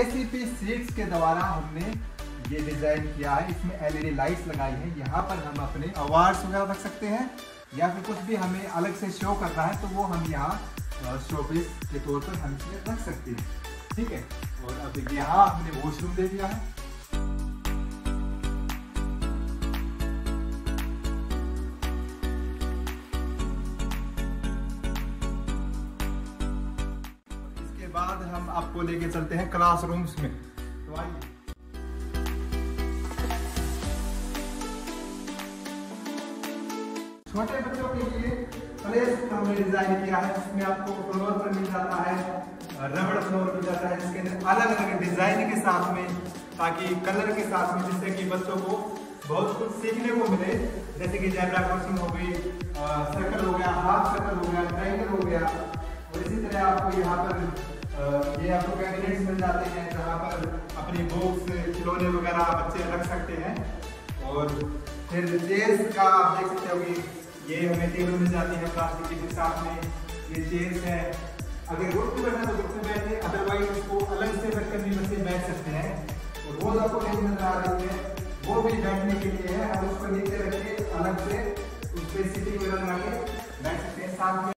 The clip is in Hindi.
ACP6 के द्वारा हमने ये डिज़ाइन किया है। इसमें LED लाइट्स लगाई है। यहाँ पर हम अपने अवार्ड्स वगैरह रख सकते हैं या फिर कुछ भी हमें अलग से शो करना है तो वो हम यहाँ शोपीस के तौर पर हम रख सकते हैं, ठीक है। और अब यहाँ हमने वॉशरूम दे दिया है। इसके बाद हम आपको लेके चलते हैं क्लासरूम्स में। तो आइए, छोटे बच्चों के लिए प्लेस हमने डिजाइन किया है जिसमें आपको फ्लोर पर मिल जाता है, रबड़ फ्लोर मिल जाता है, जिसके अंदर अलग अलग डिजाइन के साथ में, ताकि कलर के साथ में, जिससे कि बच्चों को बहुत कुछ सीखने को मिले। जैसे कि जेब्रा क्रॉसिंग हो गई, सर्कल हो गया, हाफ सर्कल हो गया, ट्राइंगल हो गया। और इसी तरह आपको यहाँ पर ये आपको कैबिनेट्स मिल जाते हैं जहाँ पर अपनी बुक्स, खिलौने वगैरह बच्चे रख सकते हैं। और फिर चेयर्स का आप देख सकते होगी, ये हमें टेबल मिल जाती है प्लास्टिक के साथ में। ये चेयर्स है, अगर ग्रुप में बैठना तो ग्रुप में बैठे, अदरवाइज उसको अलग से बैठकर भी बच्चे बैठ सकते हैं। और रोज आपको टेबल नजर आ रही है, वो भी बैठने के लिए है। हम उसको नीचे रख के अलग से उस पर सीटिंग वगैरह लगा के बैठ सकते हैं। साथ में